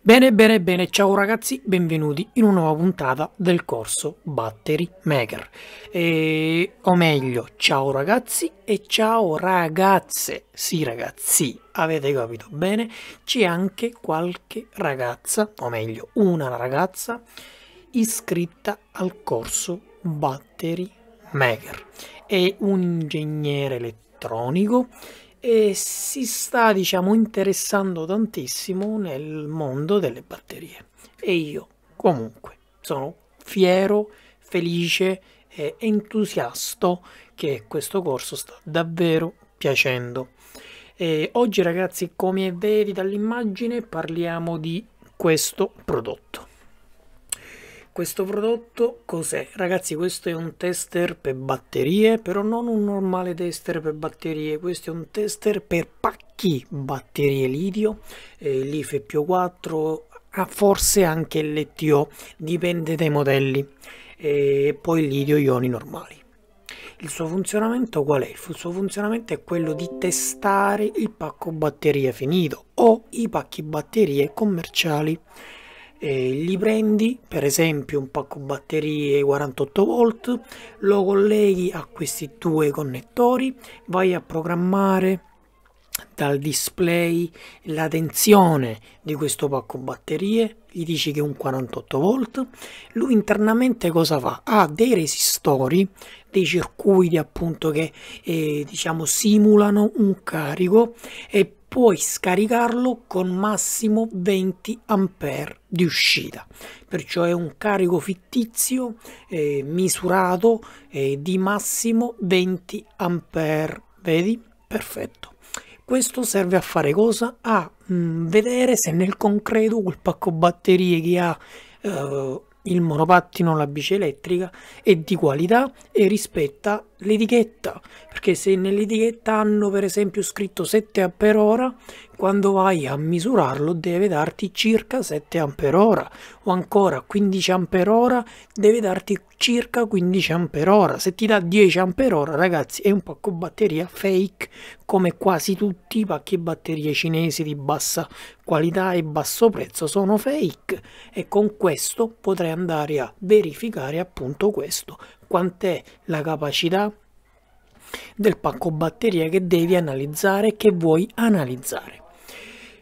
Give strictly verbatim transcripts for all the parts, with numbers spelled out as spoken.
Bene, bene, bene, ciao ragazzi, benvenuti in una nuova puntata del corso Battery Maker. E, o meglio, ciao ragazzi e ciao ragazze. Sì ragazzi, avete capito bene, c'è anche qualche ragazza, o meglio, una ragazza iscritta al corso Battery Maker. È un ingegnere elettronico e si sta, diciamo, interessando tantissimo nel mondo delle batterie, e io comunque sono fiero, felice e entusiasta che questo corso sta davvero piacendo. E oggi ragazzi, come vedi dall'immagine, parliamo di questo prodotto. Questo prodotto cos'è? Ragazzi, questo è un tester per batterie, però non un normale tester per batterie, questo è un tester per pacchi batterie litio, eh, LiFePO quattro, ah, forse anche L T O, dipende dai modelli, e eh, poi litio ioni normali. Il suo funzionamento qual è? Il suo funzionamento è quello di testare il pacco batterie finito o i pacchi batterie commerciali. Eh, li prendi per esempio un pacco batterie quarantotto volt, lo colleghi a questi due connettori, vai a programmare dal display la tensione di questo pacco batterie, gli dici che è un quarantotto volt. Lui internamente cosa fa? Ha dei resistori, dei circuiti appunto che eh, diciamo simulano un carico, e puoi scaricarlo con massimo venti ampere di uscita, perciò è un carico fittizio eh, misurato eh, di massimo venti ampere. Vedi? Perfetto. Questo serve a fare cosa? A mh, vedere se nel concreto quel pacco batterie che ha eh, il monopattino, la bici elettrica, è di qualità e rispetta l'etichetta, perché se nell'etichetta hanno per esempio scritto sette ampere ora, quando vai a misurarlo deve darti circa sette ampere ora, o ancora quindici ampere ora deve darti circa quindici ampere ora. Se ti dà dieci ampere ora, ragazzi, è un pacco batteria fake, come quasi tutti i pacchi batterie cinesi di bassa qualità e basso prezzo sono fake, e con questo potrei andare a verificare appunto questo, quant'è la capacità del pacco batteria che devi analizzare, che vuoi analizzare.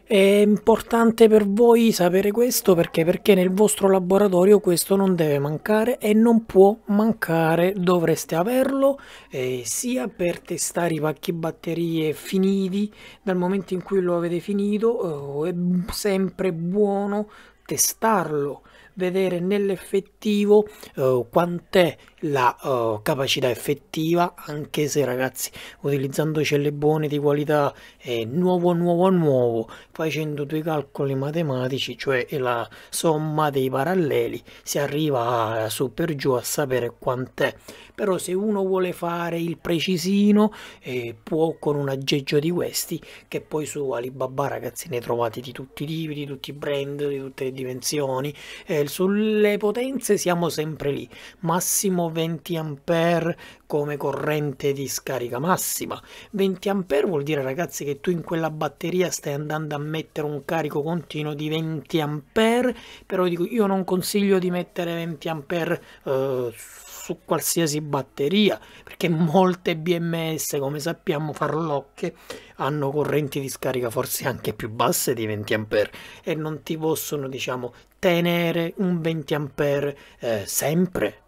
È importante per voi sapere questo perché? Perché nel vostro laboratorio questo non deve mancare e non può mancare, dovreste averlo eh, sia per testare i pacchi batterie finiti. Dal momento in cui lo avete finito eh, è sempre buono testarlo, vedere nell'effettivo eh, quant'è la eh, capacità effettiva, anche se ragazzi, utilizzando celle buone di qualità, eh, nuovo nuovo nuovo, facendo due calcoli matematici, cioè la somma dei paralleli, si arriva a, su per giù a sapere quant'è. Però se uno vuole fare il precisino eh, può con un aggeggio di questi, che poi su Alibaba ragazzi ne trovate di tutti i tipi, di tutti i brand, di tutte le dimensioni. eh, Sulle potenze siamo sempre lì, massimo venti ampere come corrente di scarica massima. venti ampere vuol dire ragazzi che tu in quella batteria stai andando a mettere un carico continuo di venti ampere, però dico, io non consiglio di mettere venti ampere eh, su qualsiasi batteria, perché molte B M S, come sappiamo, farlocche, hanno correnti di scarica forse anche più basse di venti ampere e non ti possono, diciamo, tenere un venti ampere eh, sempre.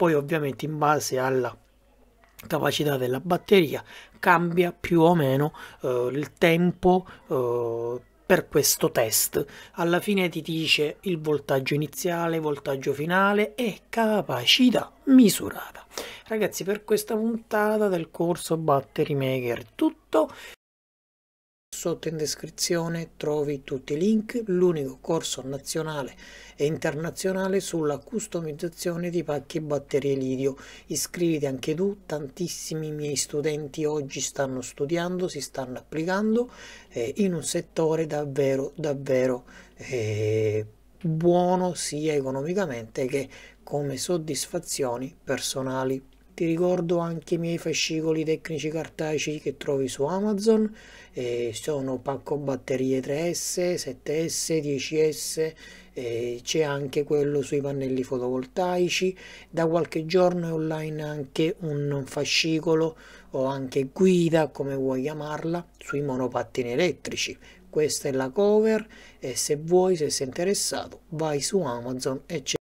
Poi ovviamente in base alla capacità della batteria cambia più o meno eh, il tempo eh, per questo test. Alla fine ti dice il voltaggio iniziale, voltaggio finale e capacità misurata. Ragazzi, per questa puntata del corso Battery Maker tutto. Sotto in descrizione trovi tutti i link, l'unico corso nazionale e internazionale sulla customizzazione di pacchi batterie litio. Iscriviti anche tu, tantissimi miei studenti oggi stanno studiando, si stanno applicando eh, in un settore davvero davvero eh, buono, sia economicamente che come soddisfazioni personali. Ti ricordo anche i miei fascicoli tecnici cartacei che trovi su Amazon, eh, sono pacco batterie tre S, sette S, dieci S, eh, c'è anche quello sui pannelli fotovoltaici. Da qualche giorno è online anche un fascicolo o anche guida, come vuoi chiamarla, sui monopattini elettrici. Questa è la cover e se vuoi, se sei interessato, vai su Amazon e c'è.